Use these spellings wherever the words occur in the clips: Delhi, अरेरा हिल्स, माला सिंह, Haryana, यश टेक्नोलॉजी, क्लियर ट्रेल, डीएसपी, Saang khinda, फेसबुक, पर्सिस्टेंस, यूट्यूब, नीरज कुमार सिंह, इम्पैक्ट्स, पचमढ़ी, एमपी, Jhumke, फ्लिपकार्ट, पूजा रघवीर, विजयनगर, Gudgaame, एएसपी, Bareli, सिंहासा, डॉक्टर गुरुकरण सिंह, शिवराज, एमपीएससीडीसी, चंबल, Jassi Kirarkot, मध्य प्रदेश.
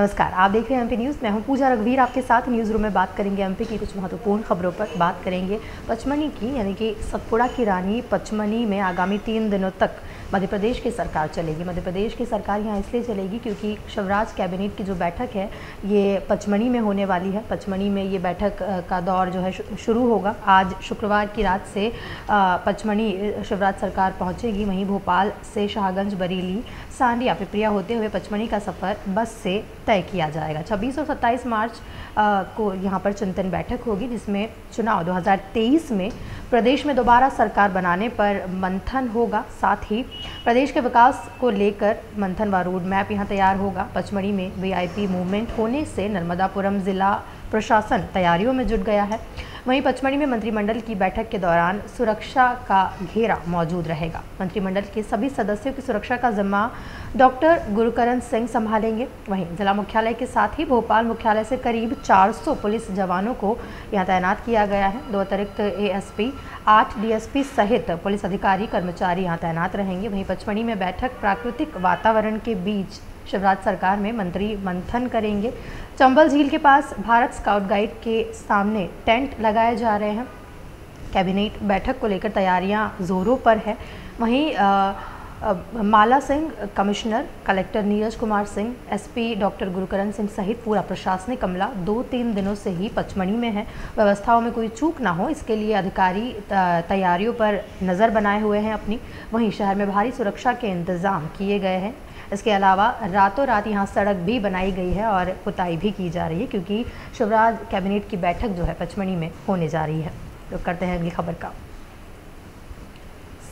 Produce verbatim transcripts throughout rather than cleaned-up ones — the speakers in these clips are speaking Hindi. नमस्कार, आप देख रहे हैं एमपी न्यूज़। मैं हूं पूजा रघवीर, आपके साथ न्यूज़ रूम में बात करेंगे एमपी की कुछ महत्वपूर्ण खबरों पर। बात करेंगे पचमढ़ी की, यानी कि सतपुड़ा की रानी पचमढ़ी में आगामी तीन दिनों तक मध्य प्रदेश की सरकार चलेगी। मध्य प्रदेश की सरकार यहाँ इसलिए चलेगी क्योंकि शिवराज कैबिनेट की जो बैठक है ये पचमढ़ी में होने वाली है। पचमढ़ी में ये बैठक का दौर जो है शुरू होगा। आज शुक्रवार की रात से पचमढ़ी शिवराज सरकार पहुँचेगी। वहीं भोपाल से शाहगंज, बरेली, सांडिया, पिपरिया होते हुए पचमढ़ी का सफ़र बस से तय किया जाएगा। छब्बीस और सत्ताईस मार्च आ, को यहाँ पर चिंतन बैठक होगी, जिसमें चुनाव दो हज़ार तेईस में प्रदेश में दोबारा सरकार बनाने पर मंथन होगा। साथ ही प्रदेश के विकास को लेकर मंथन व रोड मैप यहाँ तैयार होगा। पचमढ़ी में वीआईपी मूवमेंट होने से नर्मदापुरम जिला प्रशासन तैयारियों में जुट गया है। वहीं पचमढ़ी में मंत्रिमंडल की बैठक के दौरान सुरक्षा का घेरा मौजूद रहेगा। मंत्रिमंडल के सभी सदस्यों की सुरक्षा का जिम्मा डॉक्टर गुरुकरण सिंह संभालेंगे। वहीं जिला मुख्यालय के साथ ही भोपाल मुख्यालय से करीब चार सौ पुलिस जवानों को यहाँ तैनात किया गया है। दो अतिरिक्त एएसपी, आठ डीएसपी सहित पुलिस अधिकारी कर्मचारी यहाँ तैनात रहेंगे। वहीं पचमढ़ी में बैठक प्राकृतिक वातावरण के बीच शिवराज सरकार में मंत्री मंथन करेंगे। चंबल झील के पास भारत स्काउट गाइड के सामने टेंट लगाए जा रहे हैं। कैबिनेट बैठक को लेकर तैयारियां जोरों पर है। वहीं आ, आ, माला सिंह commissioner, collector नीरज कुमार सिंह, SP डॉक्टर गुरुकरण सिंह सहित पूरा प्रशासनिक अमला दो तीन दिनों से ही पचमढ़ी में है। व्यवस्थाओं में कोई चूक ना हो, इसके लिए अधिकारी तैयारियों पर नज़र बनाए हुए हैं अपनी। वहीं शहर में भारी सुरक्षा के इंतज़ाम किए गए हैं। इसके अलावा रातों रात यहाँ सड़क भी बनाई गई है और पुताई भी की जा रही है, क्योंकि शिवराज कैबिनेट की बैठक जो है पचमढ़ी में होने जा रही है। तो करते हैं अगली खबर का।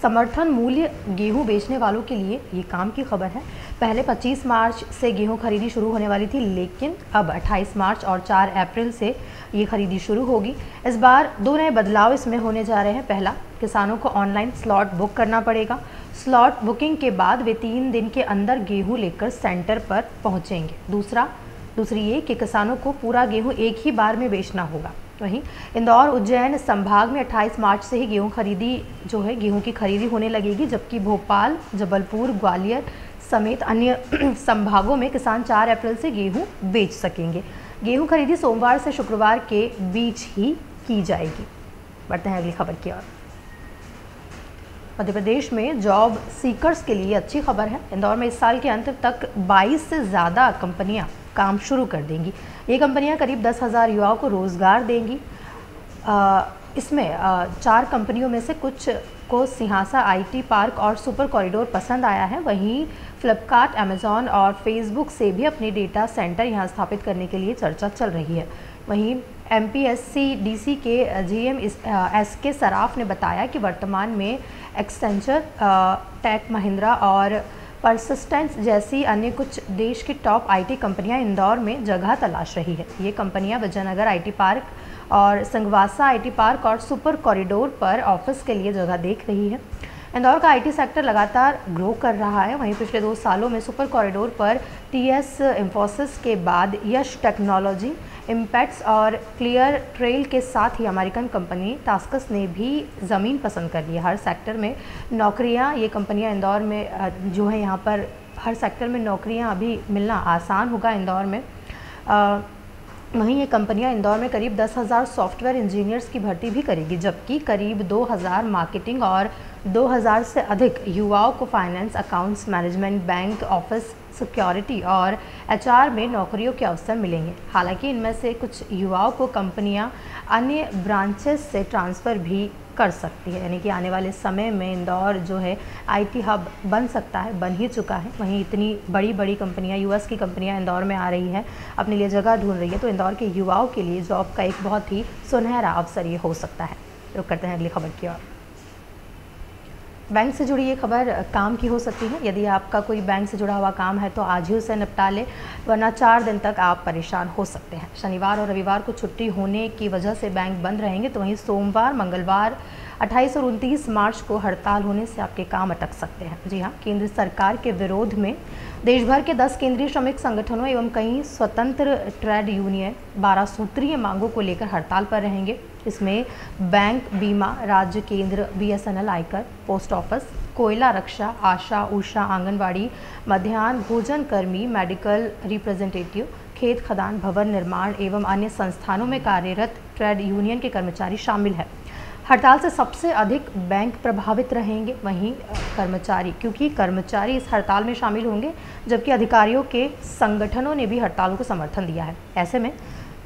समर्थन मूल्य गेहूं बेचने वालों के लिए ये काम की खबर है। पहले पच्चीस मार्च से गेहूं खरीदी शुरू होने वाली थी, लेकिन अब अट्ठाईस मार्च और चार अप्रैल से ये खरीदी शुरू होगी। इस बार दो नए बदलाव इसमें होने जा रहे हैं। पहला, किसानों को ऑनलाइन स्लॉट बुक करना पड़ेगा। स्लॉट बुकिंग के बाद वे तीन दिन के अंदर गेहूं लेकर सेंटर पर पहुंचेंगे। दूसरा दूसरी ये कि किसानों को पूरा गेहूं एक ही बार में बेचना होगा। वहीं इंदौर, उज्जैन संभाग में अट्ठाईस मार्च से ही गेहूं खरीदी जो है गेहूं की खरीदी होने लगेगी, जबकि भोपाल, जबलपुर, ग्वालियर समेत अन्य संभागों में किसान चार अप्रैल से गेहूं बेच सकेंगे। गेहूं खरीदी सोमवार से शुक्रवार के बीच ही की जाएगी। बढ़ते हैं अगली खबर की ओर। मध्य प्रदेश में जॉब सीकर्स के लिए अच्छी खबर है। इंदौर में इस साल के अंत तक बाईस से ज़्यादा कंपनियां काम शुरू कर देंगी। ये कंपनियां करीब दस हज़ार युवाओं को रोज़गार देंगी। आ, इसमें आ, चार कंपनियों में से कुछ को सिंहासा आईटी पार्क और सुपर कॉरिडोर पसंद आया है। वहीं फ्लिपकार्ट, अमेज़ॉन और फेसबुक से भी अपने डेटा सेंटर यहाँ स्थापित करने के लिए चर्चा चल रही है। वहीं एमपीएससीडीसी के जीएम एस के सराफ ने बताया कि वर्तमान में एक्सटेंशन टेक, महिंद्रा और पर्सिस्टेंस जैसी अन्य कुछ देश की टॉप आईटी कंपनियां इंदौर में जगह तलाश रही है। ये कंपनियां विजयनगर आईटी पार्क और संगवासा आईटी पार्क और सुपर कॉरिडोर पर ऑफिस के लिए जगह देख रही है। इंदौर का आईटी सेक्टर लगातार ग्रो कर रहा है। वहीं पिछले दो सालों में सुपर कॉरिडोर पर टीएस इंफोसिस के बाद यश टेक्नोलॉजी, इम्पैक्ट्स और क्लियर ट्रेल के साथ ही अमेरिकन कंपनी टास्कस ने भी ज़मीन पसंद कर ली है। हर सेक्टर में नौकरियां, ये कंपनियां इंदौर में जो है यहाँ पर हर सेक्टर में नौकरियां अभी मिलना आसान होगा इंदौर में। आ, वहीं ये कंपनियां इंदौर में करीब दस हज़ार सॉफ्टवेयर इंजीनियर्स की भर्ती भी करेगी, जबकि करीब दो हज़ार मार्केटिंग और दो हज़ार से अधिक युवाओं को finance, accounts, management, bank, office, security और एचआर में नौकरियों के अवसर मिलेंगे। हालांकि इनमें से कुछ युवाओं को कंपनियां अन्य ब्रांचेस से ट्रांसफ़र भी कर सकती है, यानी कि आने वाले समय में इंदौर जो है आईटी हब बन सकता है, बन ही चुका है। वहीं इतनी बड़ी बड़ी कंपनियां, यूएस की कंपनियां इंदौर में आ रही हैं, अपने लिए जगह ढूंढ रही है, तो इंदौर के युवाओं के लिए जॉब का एक बहुत ही सुनहरा अवसर ये हो सकता है। रुक करते हैं अगली खबर की ओर। बैंक से जुड़ी ये खबर काम की हो सकती है। यदि आपका कोई बैंक से जुड़ा हुआ काम है तो आज ही उसे निपटा लें, वरना चार दिन तक आप परेशान हो सकते हैं। शनिवार और रविवार को छुट्टी होने की वजह से बैंक बंद रहेंगे, तो वहीं सोमवार, मंगलवार अट्ठाईस और उनतीस मार्च को हड़ताल होने से आपके काम अटक सकते हैं। जी हाँ, केंद्र सरकार के विरोध में देश भर के दस केंद्रीय श्रमिक संगठनों एवं कई स्वतंत्र ट्रेड यूनियन बारह सूत्रीय मांगों को लेकर हड़ताल पर रहेंगे। इसमें बैंक, बीमा, राज्य केंद्र, बीएसएनएल, आयकर, पोस्ट ऑफिस, कोयला, रक्षा, आशा, ऊषा, आंगनबाड़ी, मध्याह्न भोजन कर्मी, मेडिकल रिप्रेजेंटेटिव, खेत, खदान, भवन निर्माण एवं अन्य संस्थानों में कार्यरत ट्रेड यूनियन के कर्मचारी शामिल हैं। हड़ताल से सबसे अधिक बैंक प्रभावित रहेंगे, वहीं कर्मचारी, क्योंकि कर्मचारी इस हड़ताल में शामिल होंगे, जबकि अधिकारियों के संगठनों ने भी हड़ताल को समर्थन दिया है। ऐसे में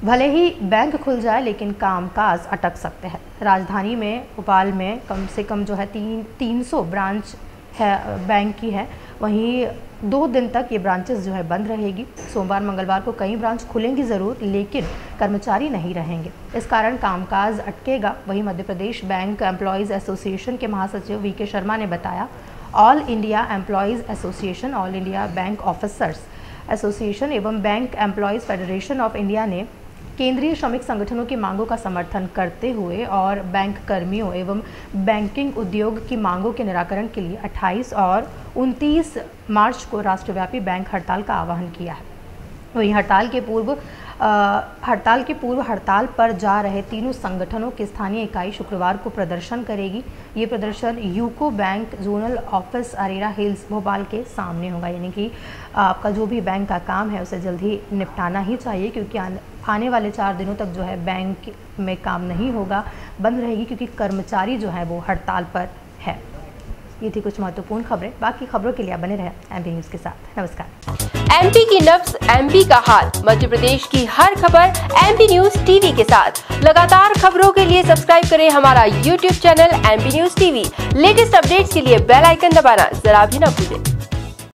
भले ही बैंक खुल जाए लेकिन कामकाज अटक सकते हैं। राजधानी में भोपाल में कम से कम जो है तीन तीन सौ ब्रांच है बैंक की है, वहीं दो दिन तक ये ब्रांचेस जो है बंद रहेगी। सोमवार मंगलवार को कई ब्रांच खुलेंगी ज़रूर, लेकिन कर्मचारी नहीं रहेंगे, इस कारण कामकाज अटकेगा। वहीं मध्य प्रदेश bank employees association के महासचिव वी के शर्मा ने बताया, all India employees association, all India bank officers association एवं bank employees federation of India ने केंद्रीय श्रमिक संगठनों की मांगों का समर्थन करते हुए और बैंक कर्मियों एवं बैंकिंग उद्योग की मांगों के निराकरण के लिए अट्ठाईस और उनतीस मार्च को राष्ट्रव्यापी बैंक हड़ताल का आह्वान किया है। वहीं हड़ताल के पूर्व आ, हड़ताल के पूर्व हड़ताल पर जा रहे तीनों संगठनों की स्थानीय इकाई शुक्रवार को प्रदर्शन करेगी। ये प्रदर्शन UCO bank zonal office अरेरा हिल्स Bhopal के सामने होगा। यानी कि आपका जो भी बैंक का काम है उसे जल्द ही निपटाना ही चाहिए, क्योंकि आने वाले चार दिनों तक जो है बैंक में काम नहीं होगा, बंद रहेगी, क्योंकि कर्मचारी जो है वो हड़ताल पर है। ये थी कुछ महत्वपूर्ण खबरें। बाकी खबरों के लिए बने रहें एमपी न्यूज के साथ। नमस्कार। एमपी की नब्ज, एमपी का हाल, मध्य प्रदेश की हर खबर एमपी न्यूज टीवी के साथ। लगातार खबरों के लिए सब्सक्राइब करें हमारा यूट्यूब channel एमपी news TV. Latest updates के लिए बेल आइकन दबाना जरा भी ना भूलें।